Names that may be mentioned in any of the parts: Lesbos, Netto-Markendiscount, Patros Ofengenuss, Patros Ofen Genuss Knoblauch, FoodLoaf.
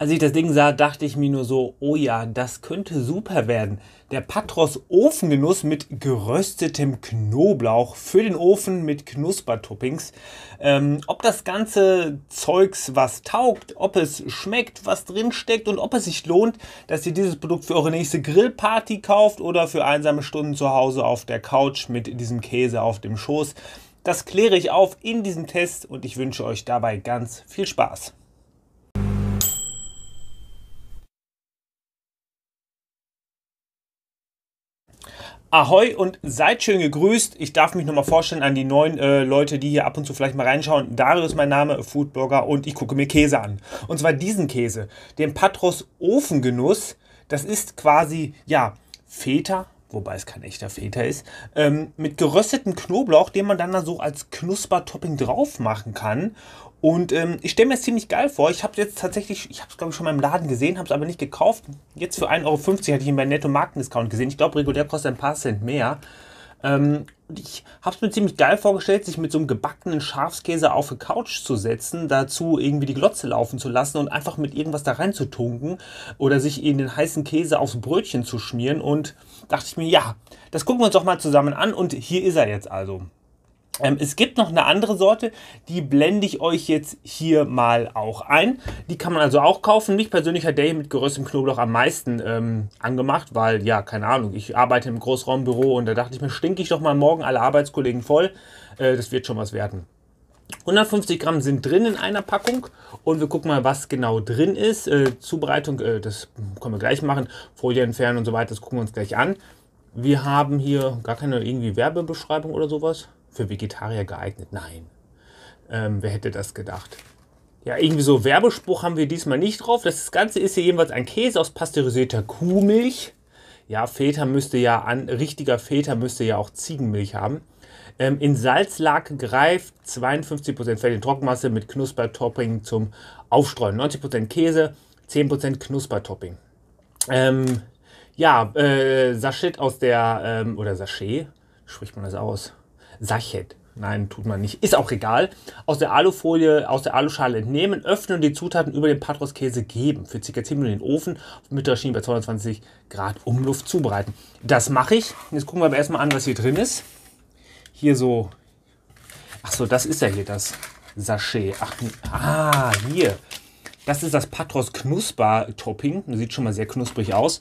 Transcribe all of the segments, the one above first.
Als ich das Ding sah, dachte ich mir nur so, oh ja, das könnte super werden. Der Patros Ofengenuss mit geröstetem Knoblauch für den Ofen mit Knuspertoppings. Ob das ganze Zeugs was taugt, ob es schmeckt, was drin steckt und ob es sich lohnt, dass ihr dieses Produkt für eure nächste Grillparty kauft oder für einsame Stunden zu Hause auf der Couch mit diesem Käse auf dem Schoß. Das kläre ich auf in diesem Test und ich wünsche euch dabei ganz viel Spaß. Ahoi und seid schön gegrüßt. Ich darf mich nochmal vorstellen an die neuen Leute, die hier ab und zu vielleicht mal reinschauen. Darius ist mein Name, Foodblogger, und ich gucke mir Käse an. Und zwar diesen Käse, den Patros Ofengenuss. Das ist quasi, ja, Feta, wobei es kein echter Feta ist, mit geröstetem Knoblauch, den man dann da so als Knuspertopping drauf machen kann. Und ich stelle mir das ziemlich geil vor. Ich habe jetzt tatsächlich, ich habe es glaube ich schon mal im Laden gesehen, habe es aber nicht gekauft. Jetzt für 1,50 € hatte ich ihn bei Netto-Markendiscount gesehen. Ich glaube, regulär kostet ein paar Cent mehr. Ich habe es mir ziemlich geil vorgestellt, sich mit so einem gebackenen Schafskäse auf eine Couch zu setzen, dazu irgendwie die Glotze laufen zu lassen und einfach mit irgendwas da rein zu tunken oder sich in den heißen Käse aufs Brötchen zu schmieren. Und dachte ich mir, ja, das gucken wir uns doch mal zusammen an. Und hier ist er jetzt also. Es gibt noch eine andere Sorte, die blende ich euch jetzt hier mal auch ein. Die kann man also auch kaufen. Mich persönlich hat der hier mit geröstetem Knoblauch am meisten angemacht, weil, ja, keine Ahnung, ich arbeite im Großraumbüro und da dachte ich mir, stinke ich doch mal morgen alle Arbeitskollegen voll. Das wird schon was werden. 150 Gramm sind drin in einer Packung und wir gucken mal, was genau drin ist. Zubereitung, das können wir gleich machen. Folie entfernen und so weiter, das gucken wir uns gleich an. Wir haben hier gar keine irgendwie Werbebeschreibung oder sowas. Für Vegetarier geeignet? Nein. Wer hätte das gedacht? Ja, irgendwie so Werbespruch haben wir diesmal nicht drauf. Das Ganze ist hier jedenfalls ein Käse aus pasteurisierter Kuhmilch. Ja, Feta müsste ja, richtiger Feta müsste ja auch Ziegenmilch haben. In Salzlaken gereift, 52% Fett in Trockenmasse mit Knuspertopping zum Aufstreuen. 90% Käse, 10% Knuspertopping. Ja, Sachet aus der, oder Sachet, spricht man das aus? Sachet. Nein, tut man nicht. Ist auch egal. Aus der Alufolie, aus der Aluschale entnehmen, öffnen und die Zutaten über den Patros-Käse geben. Für ca. 10 Minuten in den Ofen auf Mittagsschienen bei 220 Grad Umluft zubereiten. Das mache ich. Jetzt gucken wir aber erstmal an, was hier drin ist. Hier so. Achso, das ist ja hier das Sachet. Ach, ah, hier. Das ist das Patros-Knusper-Topping. Sieht schon mal sehr knusprig aus.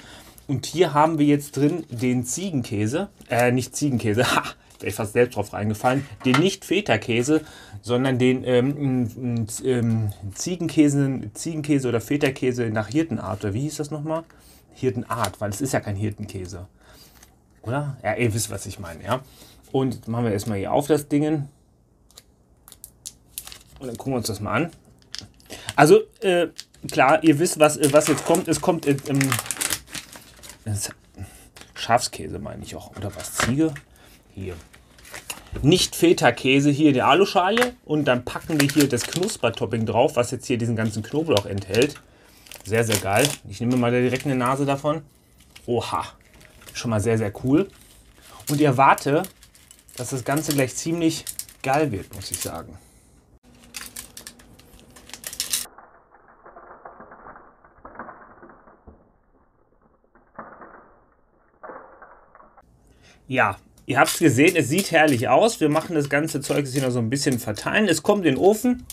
Und hier haben wir jetzt drin den Ziegenkäse. Nicht Ziegenkäse. Ha! Wäre ich fast selbst drauf reingefallen, den nicht Feta-Käse, sondern den Ziegenkäse oder Feta-Käse nach Hirtenart, oder wie hieß das nochmal? Hirtenart, weil es ist ja kein Hirtenkäse, oder? Ja, ihr wisst, was ich meine, ja. Und jetzt machen wir erstmal hier auf das Ding und dann gucken wir uns das mal an. Also, klar, ihr wisst, was jetzt kommt. Es kommt Schafskäse, meine ich auch, oder was, Ziege? Hier. Nicht Feta-Käse hier in der Aluschale und dann packen wir hier das Knuspertopping drauf, was jetzt hier diesen ganzen Knoblauch enthält. Sehr, sehr geil. Ich nehme mal direkt eine Nase davon. Oha, schon mal sehr, sehr cool. Und ich erwarte, dass das Ganze gleich ziemlich geil wird, muss ich sagen. Ja. Ihr habt es gesehen, es sieht herrlich aus. Wir machen das ganze Zeug hier noch so ein bisschen verteilen. Es kommt in den Ofen.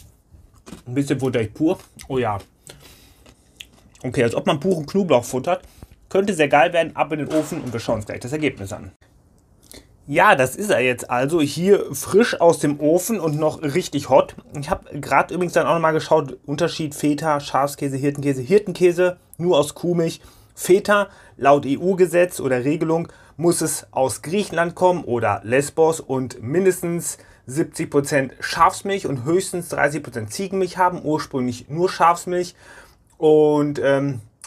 Ein bisschen futter ich pur. Oh ja. Okay, als ob man puren Knoblauch futtert. Könnte sehr geil werden. Ab in den Ofen und wir schauen uns gleich das Ergebnis an. Ja, das ist er jetzt also. Hier frisch aus dem Ofen und noch richtig hot. Ich habe gerade übrigens dann auch nochmal geschaut. Unterschied Feta, Schafskäse, Hirtenkäse. Hirtenkäse nur aus Kuhmilch. Feta, laut EU-Gesetz oder Regelung, muss es aus Griechenland kommen oder Lesbos und mindestens 70% Schafsmilch und höchstens 30% Ziegenmilch haben, ursprünglich nur Schafsmilch. Und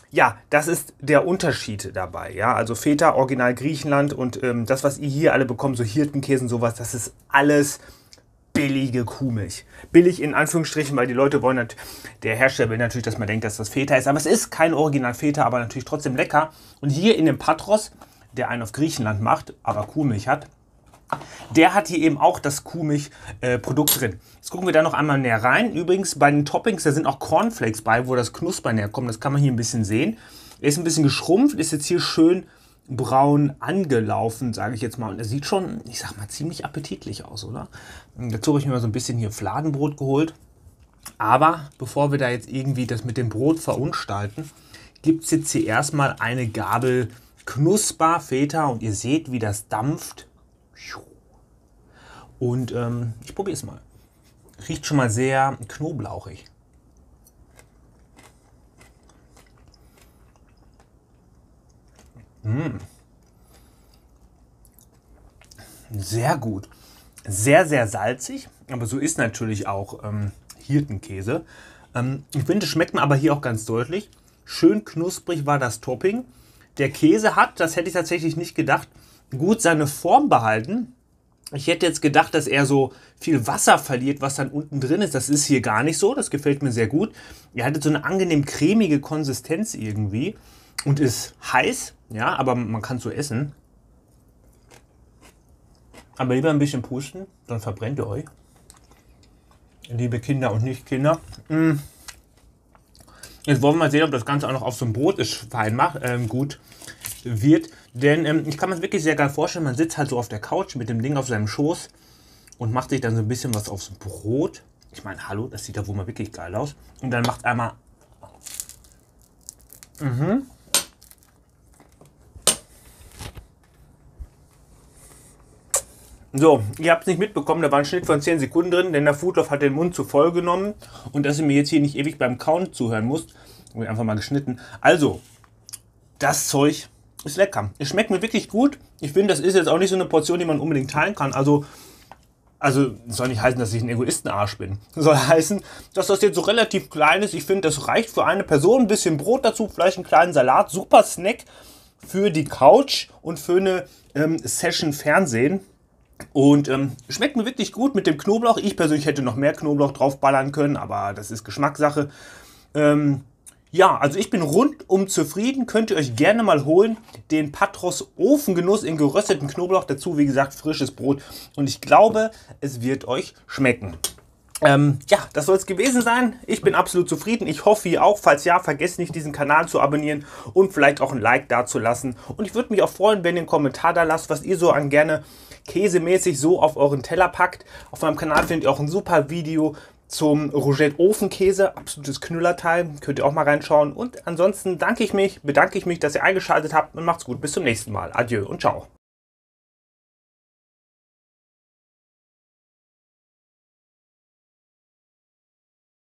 ja, das ist der Unterschied dabei. Ja? Also Feta, Original Griechenland und das, was ihr hier alle bekommt, so Hirtenkäsen, sowas, das ist alles billige Kuhmilch. Billig in Anführungsstrichen, weil die Leute wollen, der Hersteller will natürlich, dass man denkt, dass das Feta ist. Aber es ist kein Original Feta, aber natürlich trotzdem lecker. Und hier in dem Patros, der einen auf Griechenland macht, aber Kuhmilch hat, Der hat hier eben auch das Kuhmilch-Produkt drin. Jetzt gucken wir da noch einmal näher rein. Übrigens bei den Toppings, da sind auch Cornflakes bei, wo das Knuspern herkommt. Das kann man hier ein bisschen sehen. Er ist ein bisschen geschrumpft, ist jetzt hier schön braun angelaufen, sage ich jetzt mal. Und er sieht schon, ich sag mal, ziemlich appetitlich aus, oder? Dazu habe ich mir mal so ein bisschen hier Fladenbrot geholt. Aber bevor wir da jetzt irgendwie das mit dem Brot verunstalten, gibt es jetzt hier erstmal eine Gabel Knusperfeta. Und ihr seht, wie das dampft. Und ich probiere es mal. Riecht schon mal sehr knoblauchig. Sehr gut. Sehr, sehr salzig. Aber so ist natürlich auch Hirtenkäse. Ich finde, es schmeckt mir aber hier auch ganz deutlich. Schön knusprig war das Topping. Der Käse hat, das hätte ich tatsächlich nicht gedacht, gut seine Form behalten. Ich hätte jetzt gedacht, dass er so viel Wasser verliert, was dann unten drin ist. Das ist hier gar nicht so. Das gefällt mir sehr gut. Er hatte so eine angenehm cremige Konsistenz irgendwie und ist heiß. Ja, aber man kann es so essen. Aber lieber ein bisschen pusten, dann verbrennt ihr euch. Liebe Kinder und Nicht-Kinder. Jetzt wollen wir mal sehen, ob das Ganze auch noch auf so einem Brot ist, fein macht, gut wird. Denn ich kann mir das wirklich sehr geil vorstellen, man sitzt halt so auf der Couch mit dem Ding auf seinem Schoß und macht sich dann so ein bisschen was aufs Brot. Ich meine, hallo, das sieht ja wohl mal wirklich geil aus. Und dann macht einmal... So, ihr habt es nicht mitbekommen, da war ein Schnitt von 10 Sekunden drin, denn der FoodLoaf hat den Mund zu voll genommen. Und dass ihr mir jetzt hier nicht ewig beim Kauen zuhören müsst, habe ich einfach mal geschnitten. Also, das Zeug ist lecker. Es schmeckt mir wirklich gut. Ich finde, das ist jetzt auch nicht so eine Portion, die man unbedingt teilen kann. Also soll nicht heißen, dass ich ein Egoistenarsch bin. Soll heißen, dass das jetzt so relativ klein ist. Ich finde, das reicht für eine Person. Ein bisschen Brot dazu, vielleicht einen kleinen Salat. Super Snack für die Couch und für eine Session Fernsehen. Und schmeckt mir wirklich gut mit dem Knoblauch. Ich persönlich hätte noch mehr Knoblauch draufballern können, aber das ist Geschmackssache. Ja, also ich bin rundum zufrieden. Könnt ihr euch gerne mal holen. Den Patros Ofengenuss in gerösteten Knoblauch. Dazu, wie gesagt, frisches Brot. Und ich glaube, es wird euch schmecken. Ja, das soll es gewesen sein. Ich bin absolut zufrieden. Ich hoffe, ihr auch. Falls ja, vergesst nicht, diesen Kanal zu abonnieren und vielleicht auch ein Like da zu lassen. Und ich würde mich auch freuen, wenn ihr einen Kommentar da lasst, was ihr so an gerne käsemäßig so auf euren Teller packt. Auf meinem Kanal findet ihr auch ein super Video zum Rougette-Ofenkäse. Absolutes Knüllerteil. Könnt ihr auch mal reinschauen. Und ansonsten bedanke ich mich, dass ihr eingeschaltet habt und macht's gut. Bis zum nächsten Mal. Adieu und ciao.